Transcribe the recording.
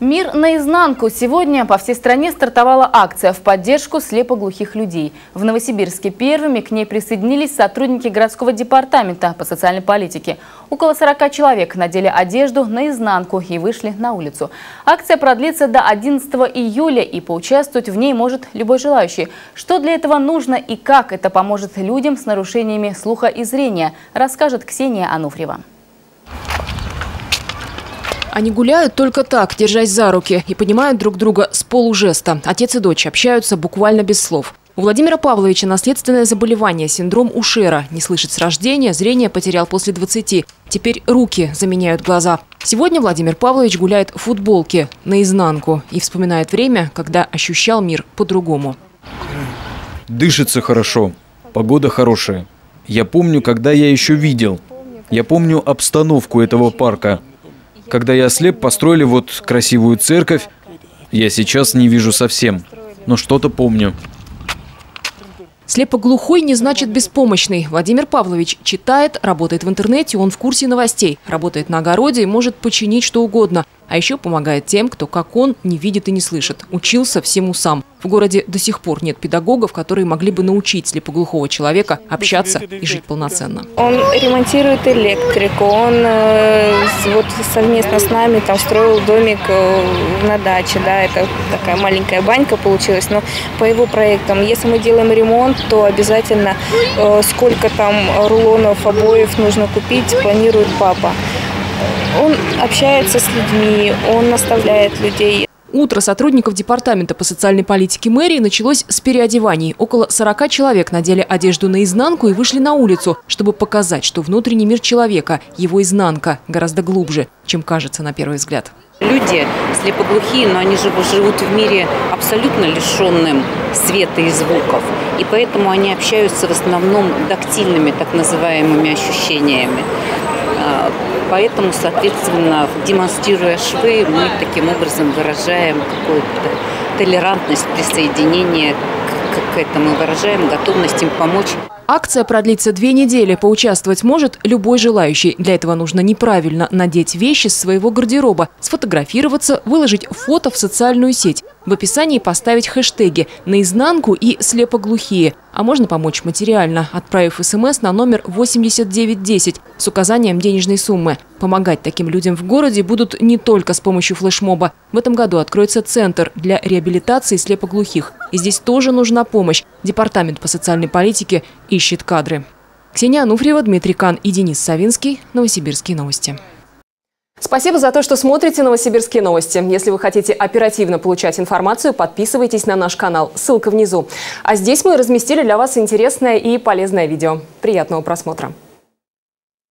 Мир наизнанку. Сегодня по всей стране стартовала акция в поддержку слепоглухих людей. В Новосибирске первыми к ней присоединились сотрудники городского департамента по социальной политике. Около 40 человек надели одежду наизнанку и вышли на улицу. Акция продлится до 11 июля и поучаствовать в ней может любой желающий. Что для этого нужно и как это поможет людям с нарушениями слуха и зрения, расскажет Ксения Ануфриева. Они гуляют только так, держась за руки, и понимают друг друга с полужеста. Отец и дочь общаются буквально без слов. У Владимира Павловича наследственное заболевание – синдром Ушера. Не слышит с рождения, зрение потерял после 20. Теперь руки заменяют глаза. Сегодня Владимир Павлович гуляет в футболке наизнанку и вспоминает время, когда ощущал мир по-другому. Дышится хорошо, погода хорошая. Я помню, когда я еще видел. Я помню обстановку этого парка. Когда я ослеп, построили вот красивую церковь. Я сейчас не вижу совсем, но что-то помню. Слепоглухой не значит беспомощный. Владимир Павлович читает, работает в интернете, он в курсе новостей. Работает на огороде и может починить что угодно. А еще помогает тем, кто, как он, не видит и не слышит. Учился всему сам. В городе до сих пор нет педагогов, которые могли бы научить слепоглухого человека общаться и жить полноценно. Он ремонтирует электрику, он вот совместно с нами там строил домик на даче. Да, это такая маленькая банька получилась, но по его проектам, если мы делаем ремонт, то обязательно сколько там рулонов обоев нужно купить, планирует папа. Он общается с людьми, он наставляет людей. Утро сотрудников департамента по социальной политике мэрии началось с переодеваний. Около 40 человек надели одежду наизнанку и вышли на улицу, чтобы показать, что внутренний мир человека, его изнанка, гораздо глубже, чем кажется на первый взгляд. Люди слепоглухие, но они живут в мире абсолютно лишенным света и звуков. И поэтому они общаются в основном дактильными, так называемыми, ощущениями. Поэтому, соответственно, демонстрируя швы, мы таким образом выражаем какую-то толерантность, присоединение к этому, выражаем готовность им помочь. Акция продлится 2 недели. Поучаствовать может любой желающий. Для этого нужно неправильно надеть вещи с своего гардероба, сфотографироваться, выложить фото в социальную сеть. В описании поставить хэштеги «наизнанку» и «слепоглухие». А можно помочь материально, отправив СМС на номер 8910 с указанием денежной суммы. Помогать таким людям в городе будут не только с помощью флешмоба. В этом году откроется центр для реабилитации слепоглухих. И здесь тоже нужна помощь. Департамент по социальной политике ищет кадры. Ксения Ануфриева, Дмитрий Кан и Денис Савинский. Новосибирские новости. Спасибо за то, что смотрите «Новосибирские новости». Если вы хотите оперативно получать информацию, подписывайтесь на наш канал. Ссылка внизу. А здесь мы разместили для вас интересное и полезное видео. Приятного просмотра.